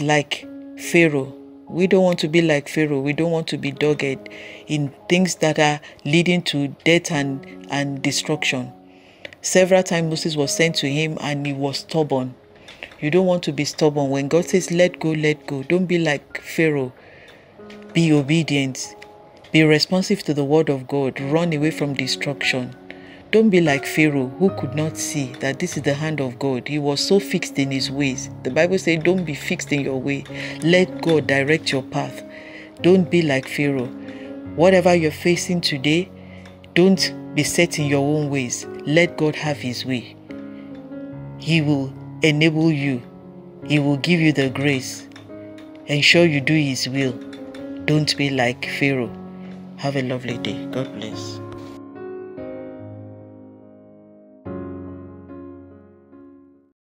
like Pharaoh. We don't want to be like Pharaoh. We don't want to be dogged in things that are leading to death and destruction. Several times Moses was sent to him and he was stubborn. You don't want to be stubborn. When God says, let go, let go. Don't be like Pharaoh. Be obedient. Be responsive to the word of God. Run away from destruction. Don't be like Pharaoh, who could not see that this is the hand of God. He was so fixed in his ways. The Bible says, don't be fixed in your way. Let God direct your path. Don't be like Pharaoh. Whatever you're facing today, don't be set in your own ways. Let God have his way. He will enable you. He will give you the grace. Ensure you do his will. Don't be like Pharaoh. Have a lovely day. God bless.